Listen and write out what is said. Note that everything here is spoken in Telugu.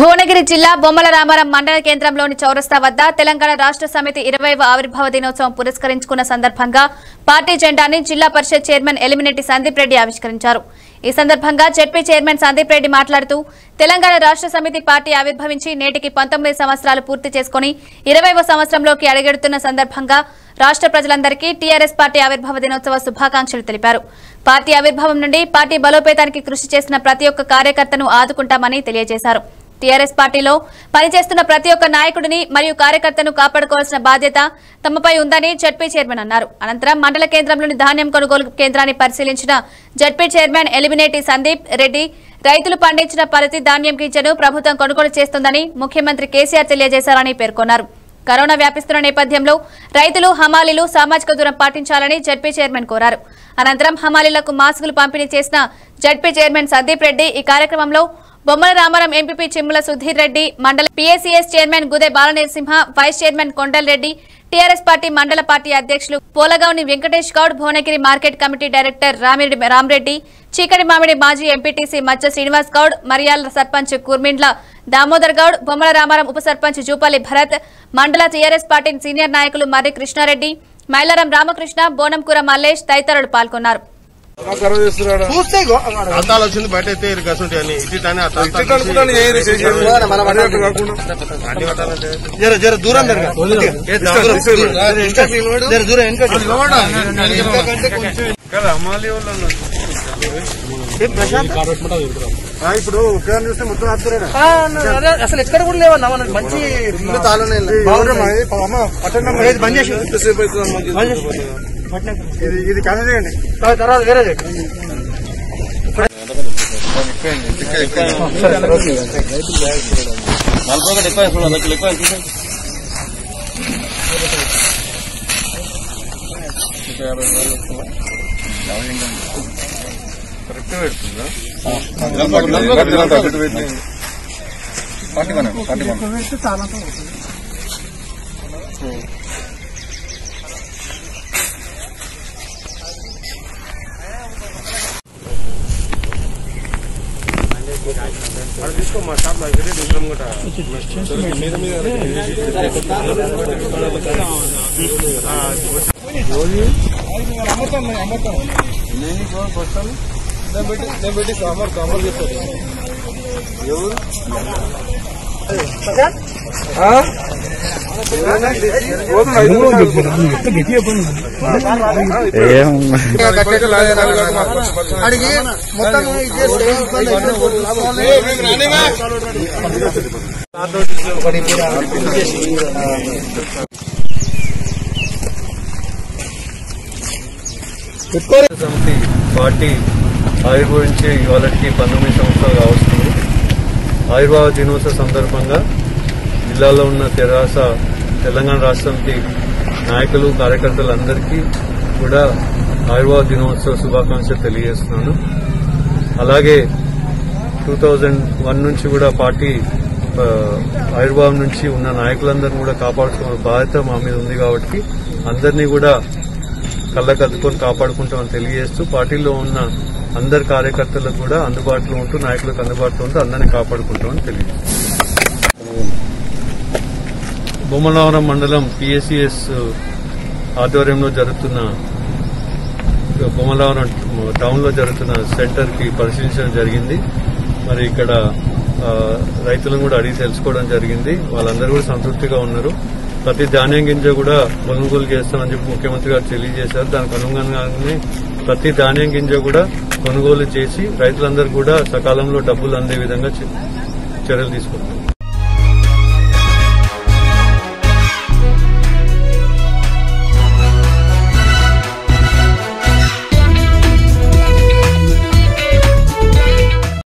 Gonagiri Jilla, Bommalaramaram, Mandal Kendram Loni Chowrasta Vadda, Telangana Rashtra Samiti 20వ Avirbhava Dinotsavam పురస్కరించుకున్న సందర్భంగా పార్టీ జెండాని జిల్లా పరిషత్ చైర్మన్ ఎలిమినేటి సందీప్ రెడ్డి ఆవిష్కరించారు. ఈ సందర్భంగా ZP చైర్మన్ సందీప్ రెడ్డి మాట్లాడుతూ తెలంగాణ రాష్ట్ర సమితి పార్టీ ఆవిర్భవించి నేటికి 19 సంవత్సరాలు పూర్తి చేసుకొని 20వ సంవత్సరంలోకి అడుగెడుతున్న సందర్భంగా రాష్ట్ర ప్రజలందరికీ TRS పార్టీ ఆవిర్భవ దినోత్సవ శుభాకాంక్షలు తెలిపారు. పార్టీ ఆవిర్భవం నుండి పార్టీ బలోపేతానికి కృషి చేసిన ప్రతి ఒక్క కార్యకర్తను ఆదుకుంటామని తెలియజేశారు. TRS పార్టీలో పనిచేస్తున్న ప్రతి ఒక్క నాయకుడిని మరియు కార్యకర్తను కాపాడుకోవాల్సిన బాధ్యత తమపై ఉందని ZP చైర్మన్ అన్నారు. అనంతరం మండల కేంద్రంలోని ధాన్యం కొనుగోలు కేంద్రాన్ని పరిశీలించిన ZP చైర్మన్ ఎలిమినేటి సందీప్ రెడ్డి రైతులు పండించిన ప్రతి ధాన్యం గింజను ప్రభుత్వం కొనుగోలు చేస్తుందని ముఖ్యమంత్రి KCR తెలియజేశారని పేర్కొన్నారు. కరోనా వ్యాపిస్తున్న నేపథ్యంలో రైతులు హమాలీలు సామాజిక దూరం పాటించాలని ZP చైర్మన్ కోరారు. అనంతరం హమాలీలకు మాస్కులు పంపిణీ చేసిన ZP చైర్మన్ సందీప్ రెడ్డి ఈ కార్యక్రమంలో బొమ్మలరామారం ఎంపీపీ చిమ్ల సుధీర్ రెడ్డి, మండల PACS chairman Gude Balanesimha, vice chairman Kondal Reddy, TRS party మండల పార్టీ అధ్యక్షులు Polagani Venkatesh Goud, Bhuvanagiri market committee director Ramir Ram Reddy, చీకరి మామిడి మాజీ MPTC మచ్చ శ్రీనివాస్ గౌడ్, మరియాల సర్పంచ్ కుర్మిండ్ల దామోదర్ గౌడ్, బొమ్మలరామారం ఉప సర్పంచ్ జూపాలి భరత్, మండల TRS పార్టీ సీనియర్ నాయకులు మరి కృష్ణ రెడ్డి, మైలారం రమకృష్ణ, బోనం కుర మలేష్, తైతారడ్ పాల్కున్నారు. అర్థాలు వచ్చింది బయట అయితే కసుంటే అని ఇటు దూరం కదా అమ్మాలి వాళ్ళు ఇప్పుడు ఉపయోగం చూస్తే మొత్తం అసలు ఎక్కడ కూడా లేవన్నా మంచి బంద్ చేసి ఇది కాదు చేయండి తర్వాత వేరే చాలా అడిగి మొత్తం సమితి పార్టీ ఆవిర్భవించే వాళ్ళకి 19 సంవత్సరాలు కావస్తుంది. ఆవిర్భావ దినోత్సవ సందర్భంగా జిల్లాలో ఉన్న తెలంగాణ రాష్ట్రంకి నాయకులు కార్యకర్తలందరికీ కూడా ఆవిర్భావ దినోత్సవ శుభాకాంక్షలు తెలియజేస్తున్నాను. అలాగే 2001 నుంచి కూడా పార్టీ ఆవిర్భావం నుంచి ఉన్న నాయకులందరినీ కూడా కాపాడుకునే బాధ్యత మా మీద ఉంది కాబట్టి అందరినీ కూడా కళ్ళకద్దుకొని కాపాడుకుంటామని తెలియజేస్తూ పార్టీలో ఉన్న అందరి కార్యకర్తలకు కూడా అందుబాటులో ఉంటూ నాయకులకు అందుబాటులో ఉంటూ అందరినీ కాపాడుకుంటామని తెలియజేస్తాం. బొమ్మలరామారం మండలం PACS ఆధ్వర్యంలో జరుగుతున్న బొమ్మలరామారం టౌన్లో జరుగుతున్న సెంటర్కి పరిశీలించడం జరిగింది. మరి ఇక్కడ రైతులను కూడా అడిగి తెలుసుకోవడం జరిగింది. వాళ్ళందరూ కూడా సంతృప్తిగా ఉన్నారు. ప్రతి ధాన్యం గింజ కూడా కొనుగోలు చేస్తామని చెప్పి ముఖ్యమంత్రి గారు తెలియజేశారు. దానికి అనుగుణంగానే ప్రతి ధాన్యం గింజ కూడా కొనుగోలు చేసి రైతులందరూ కూడా సకాలంలో డబ్బులు అందే విధంగా చర్యలు తీసుకుంటున్నారు.